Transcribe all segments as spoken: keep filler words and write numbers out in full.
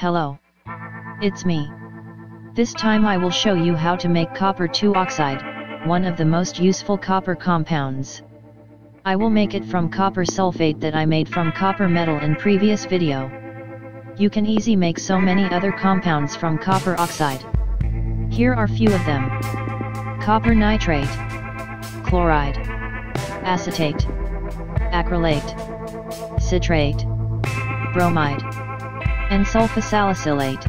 Hello. It's me. This time I will show you how to make copper two oxide, one of the most useful copper compounds. I will make it from copper sulfate that I made from copper metal in previous video. You can easy make so many other compounds from copper oxide. Here are few of them. Copper nitrate, chloride, acetate, acrylate, citrate, bromide, and sulfasalicylate.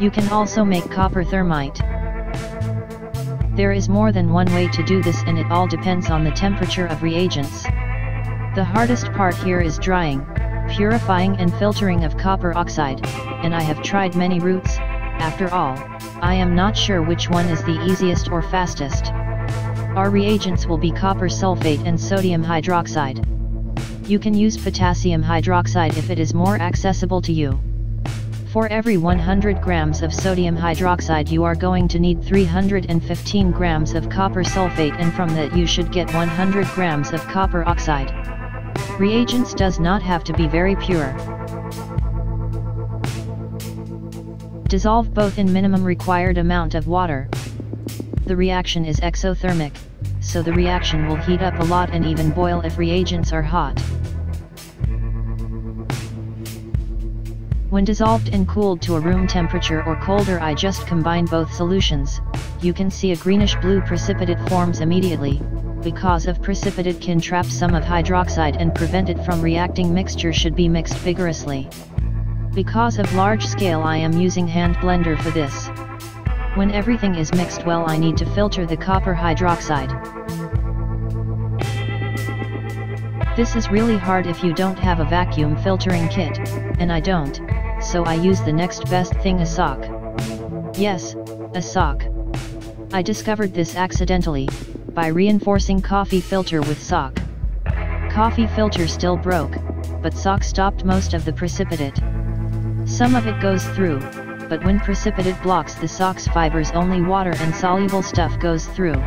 You can also make copper thermite. There is more than one way to do this, and it all depends on the temperature of reagents. The hardest part here is drying, purifying and filtering of copper oxide, and I have tried many routes. After all, I am not sure which one is the easiest or fastest. Our reagents will be copper sulfate and sodium hydroxide. You can use potassium hydroxide if it is more accessible to you. For every one hundred grams of sodium hydroxide you are going to need three hundred fifteen grams of copper sulfate, and from that you should get one hundred grams of copper oxide. Reagents does not have to be very pure. Dissolve both in minimum required amount of water. The reaction is exothermic, so the reaction will heat up a lot and even boil if reagents are hot. When dissolved and cooled to a room temperature or colder, I just combine both solutions. You can see a greenish-blue precipitate forms immediately, because of precipitate can trap some of hydroxide and prevent it from reacting. Mixture should be mixed vigorously. Because of large scale, I am using hand blender for this. When everything is mixed well, I need to filter the copper hydroxide. This is really hard if you don't have a vacuum filtering kit, and I don't. So I use the next best thing, a sock. Yes, a sock. I discovered this accidentally, by reinforcing coffee filter with sock. Coffee filter still broke, but sock stopped most of the precipitate. Some of it goes through, but when precipitate blocks the sock's fibers, only water and soluble stuff goes through.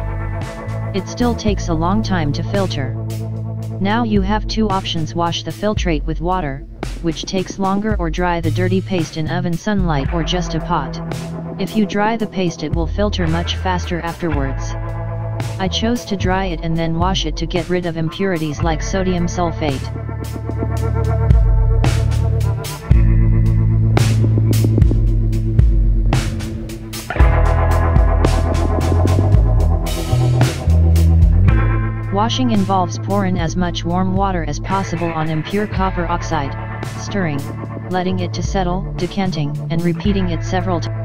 It still takes a long time to filter. Now you have two options: wash the filtrate with water, which takes longer, or dry the dirty paste in oven sunlight or just a pot. If you dry the paste, it will filter much faster afterwards. I chose to dry it and then wash it to get rid of impurities like sodium sulfate. Washing involves pouring as much warm water as possible on impure copper oxide, stirring, letting it to settle, decanting, and repeating it several times.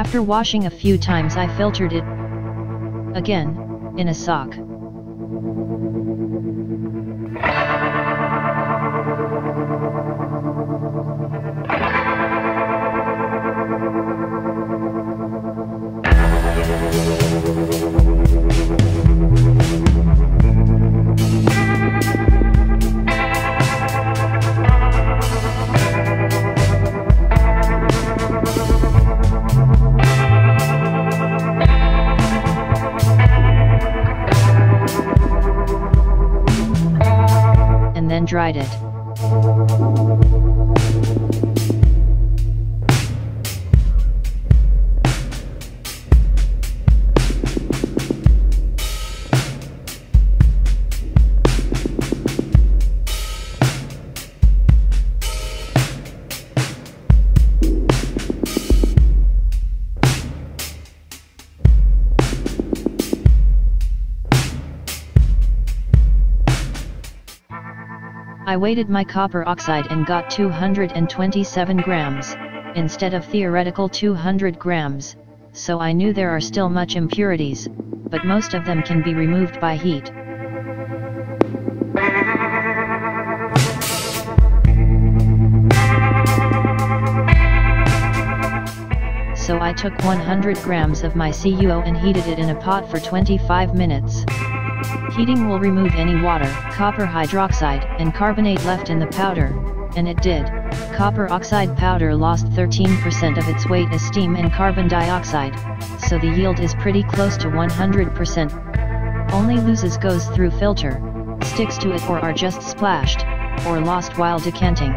After washing a few times, I filtered it again, in a sock. Dried it. I weighted my copper oxide and got two hundred twenty-seven grams, instead of theoretical two hundred grams, so I knew there are still much impurities, but most of them can be removed by heat. so I took one hundred grams of my C U O and heated it in a pot for twenty-five minutes. Heating will remove any water, copper hydroxide, and carbonate left in the powder, and it did. Copper oxide powder lost thirteen percent of its weight as steam and carbon dioxide, so the yield is pretty close to one hundred percent. Only loses goes through filter, sticks to it or are just splashed, or lost while decanting.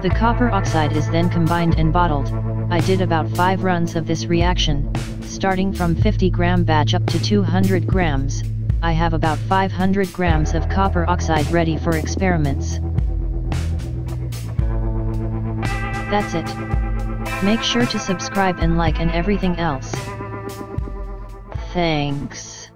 The copper oxide is then combined and bottled. I did about five runs of this reaction, starting from fifty gram batch up to two hundred grams, I have about five hundred grams of copper oxide ready for experiments. That's it. Make sure to subscribe and like and everything else. Thanks.